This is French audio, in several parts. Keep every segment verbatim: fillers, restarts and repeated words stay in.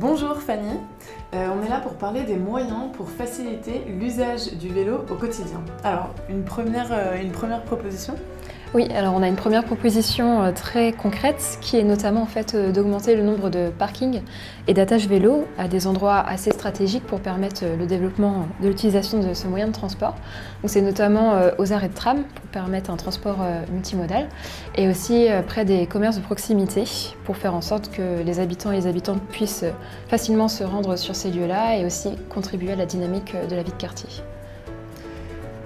Bonjour Fanny, euh, on est là pour parler des moyens pour faciliter l'usage du vélo au quotidien. Alors, une première, euh, une première proposition? Oui, alors on a une première proposition très concrète qui est notamment en fait d'augmenter le nombre de parkings et d'attaches vélos à des endroits assez stratégiques pour permettre le développement de l'utilisation de ce moyen de transport. Donc c'est notamment aux arrêts de tram pour permettre un transport multimodal et aussi près des commerces de proximité pour faire en sorte que les habitants et les habitantes puissent facilement se rendre sur ces lieux-là et aussi contribuer à la dynamique de la vie de quartier.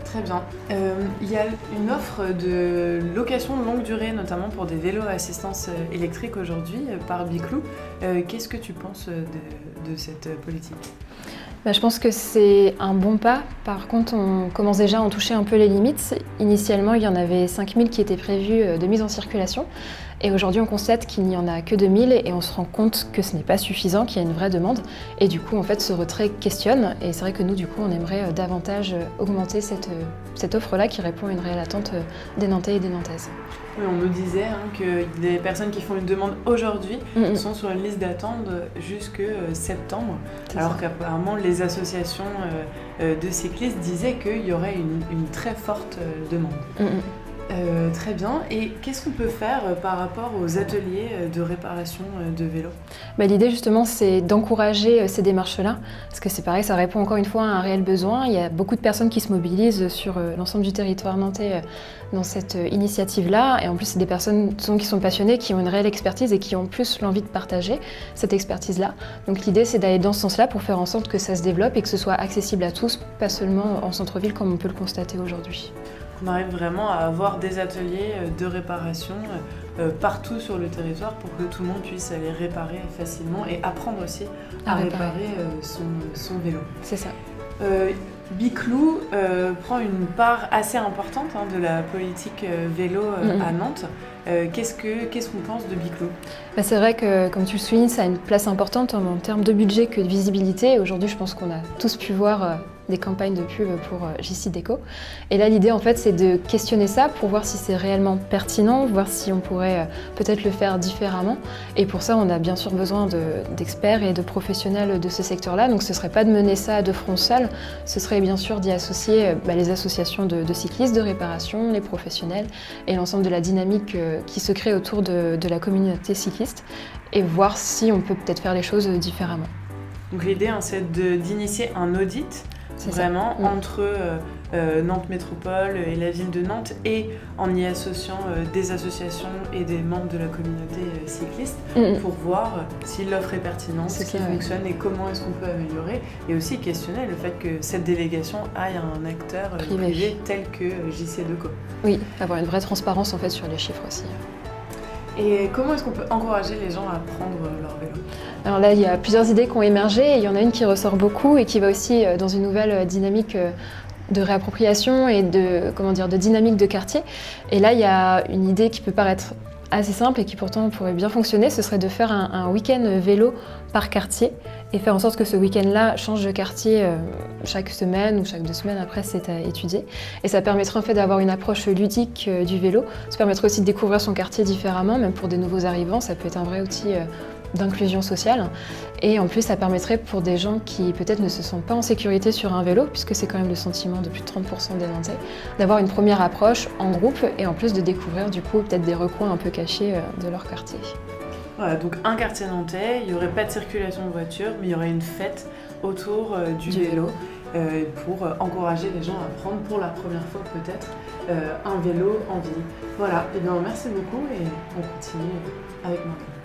Très bien. Euh, il y a une offre de location de longue durée, notamment pour des vélos à assistance électrique aujourd'hui par Bicloo. Euh, Qu'est-ce que tu penses de, de cette politique ? Bah, je pense que c'est un bon pas. Par contre, on commence déjà à en toucher un peu les limites. Initialement, il y en avait cinq mille qui étaient prévus de mise en circulation. Et aujourd'hui, on constate qu'il n'y en a que deux mille et on se rend compte que ce n'est pas suffisant, qu'il y a une vraie demande. Et du coup, en fait, ce retrait questionne. Et c'est vrai que nous, du coup, on aimerait davantage augmenter cette, cette offre-là qui répond à une réelle attente des Nantais et des Nantaises. Oui, on nous disait hein, que des personnes qui font une demande aujourd'hui mmh. sont sur une liste d'attente jusque septembre. Alors qu'apparemment, les associations de cyclistes disaient qu'il y aurait une, une très forte demande. Mmh. Euh, très bien. Et qu'est-ce qu'on peut faire par rapport aux ateliers de réparation de vélos? bah, L'idée justement c'est d'encourager ces démarches-là parce que c'est pareil, ça répond encore une fois à un réel besoin. Il y a beaucoup de personnes qui se mobilisent sur l'ensemble du territoire nantais dans cette initiative-là et en plus c'est des personnes qui sont passionnées, qui ont une réelle expertise et qui ont plus l'envie de partager cette expertise-là. Donc l'idée c'est d'aller dans ce sens-là pour faire en sorte que ça se développe et que ce soit accessible à tous, pas seulement en centre-ville comme on peut le constater aujourd'hui. On arrive vraiment à avoir des ateliers de réparation partout sur le territoire pour que tout le monde puisse aller réparer facilement et apprendre aussi à, à réparer, réparer son, son vélo. C'est ça. Euh, Bicloo euh, prend une part assez importante hein, de la politique vélo euh, mmh. à Nantes. Euh, qu'est-ce que, qu'est-ce qu'on pense de Bicloo? bah, C'est vrai que, comme tu le soulignes, ça a une place importante en, en termes de budget que de visibilité. Aujourd'hui, je pense qu'on a tous pu voir euh, des campagnes de pub pour J C Decaux. Et là, l'idée, en fait, c'est de questionner ça pour voir si c'est réellement pertinent, voir si on pourrait peut-être le faire différemment. Et pour ça, on a bien sûr besoin d'experts et de professionnels de ce secteur-là. Donc, ce ne serait pas de mener ça de front seul, ce serait bien sûr d'y associer bah, les associations de, de cyclistes, de réparation, les professionnels et l'ensemble de la dynamique qui se crée autour de, de la communauté cycliste et voir si on peut peut-être faire les choses différemment. Donc, l'idée, hein, c'est d'initier un audit vraiment oui. entre euh, euh, Nantes Métropole et la ville de Nantes et en y associant euh, des associations et des membres de la communauté euh, cycliste mmh. pour voir si l'offre est pertinente, ce qui fonctionne oui. et comment est-ce qu'on peut améliorer et aussi questionner le fait que cette délégation aille à un acteur privé, privé tel que J C Decaux. Oui, avoir une vraie transparence en fait sur les chiffres aussi. Et comment est-ce qu'on peut encourager les gens à prendre leur vélo? Alors là, il y a plusieurs idées qui ont émergé et il y en a une qui ressort beaucoup et qui va aussi dans une nouvelle dynamique de réappropriation et de, comment dire, de dynamique de quartier. Et là, il y a une idée qui peut paraître assez simple et qui pourtant pourrait bien fonctionner, ce serait de faire un, un week-end vélo par quartier et faire en sorte que ce week-end-là change de quartier euh, chaque semaine ou chaque deux semaines, après c'est à étudier. Et ça permettrait en fait d'avoir une approche ludique euh, du vélo, ça permettrait aussi de découvrir son quartier différemment, même pour des nouveaux arrivants, ça peut être un vrai outil euh, d'inclusion sociale. Et en plus, ça permettrait pour des gens qui peut-être ne se sentent pas en sécurité sur un vélo, puisque c'est quand même le sentiment de plus de trente pour cent des Nantais, d'avoir une première approche en groupe et en plus de découvrir du coup peut-être des recoins un peu cachés de leur quartier. Voilà, donc un quartier nantais, il n'y aurait pas de circulation de voiture, mais il y aurait une fête autour euh, du, du vélo, vélo. Euh, pour euh, encourager les gens à prendre pour la première fois peut-être euh, un vélo en ville. Voilà, et bien merci beaucoup et on continue avec Marc.